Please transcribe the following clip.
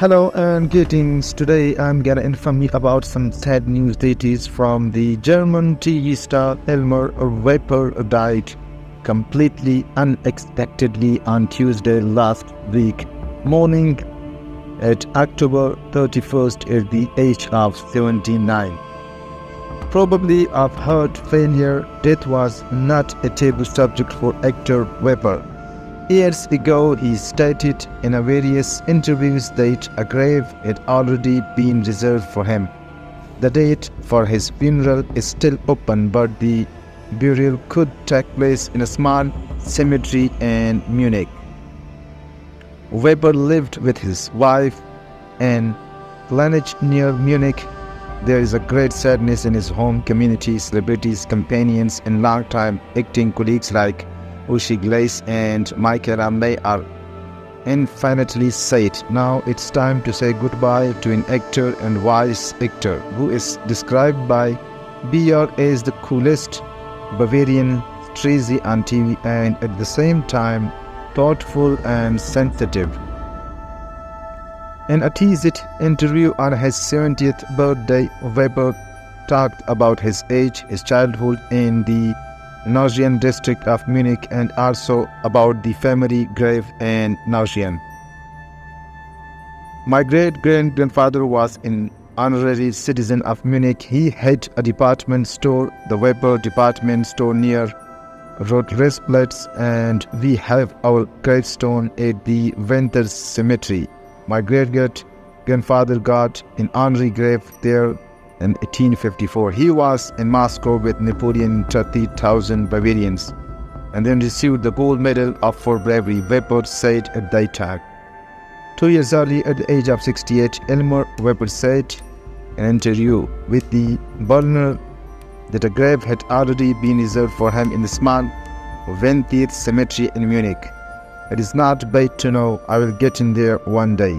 Hello and greetings. Today I'm gonna inform you about some sad news that is from the German TV star Elmar Wepper died completely unexpectedly on Tuesday last week morning at October 31st at the age of 79. Probably of heart failure, death was not a taboo subject for actor Wepper. Years ago, he stated in various interviews that a grave had already been reserved for him. The date for his funeral is still open, but the burial could take place in a small cemetery in Munich. Wepper lived with his wife in Planitz near Munich. There is a great sadness in his home community. Celebrities, companions, and longtime acting colleagues like Uschi Glas and Michael Ramey are infinitely sad. Now it's time to say goodbye to an actor and wise actor who is described by B.R. as the coolest Bavarian strezi on TV and at the same time thoughtful and sensitive. In a teased interview on his 70th birthday, Wepper talked about his age, his childhood in the Nauzian district of Munich, and also about the family grave in Nauzian. My great-grandfather was an honorary citizen of Munich. He had a department store, the Wepper department store near Rot-Restplatz, and we have our gravestone at the Winter Cemetery. My great-grandfather got an honorary grave there in 1854. He was in Moscow with Napoleon 30,000 Bavarians and then received the gold medal for bravery, Wepper said at that time. 2 years earlier, at the age of 68, Elmar Wepper said in an interview with the Berliner that a grave had already been reserved for him in the small 20th cemetery in Munich. It is not bad to know I will get in there one day.